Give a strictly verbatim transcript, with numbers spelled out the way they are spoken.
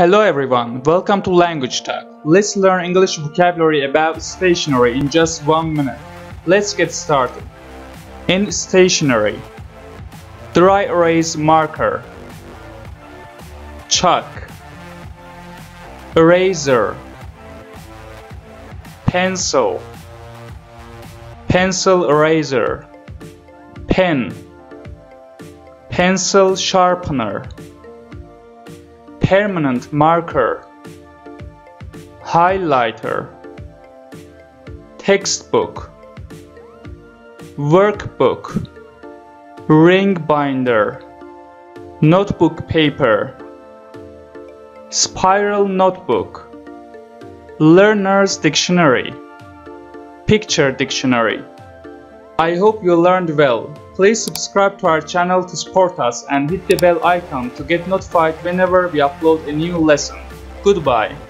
Hello everyone, welcome to Language Talk. Let's learn English vocabulary about stationery in just one minute. Let's get started. In stationery, dry erase marker, chalk, eraser, pencil, pencil eraser, pen, pencil sharpener, permanent marker, highlighter, textbook, workbook, ring binder, notebook paper, spiral notebook, learner's dictionary, picture dictionary. I hope you learned well. Please subscribe to our channel to support us and hit the bell icon to get notified whenever we upload a new lesson. Goodbye.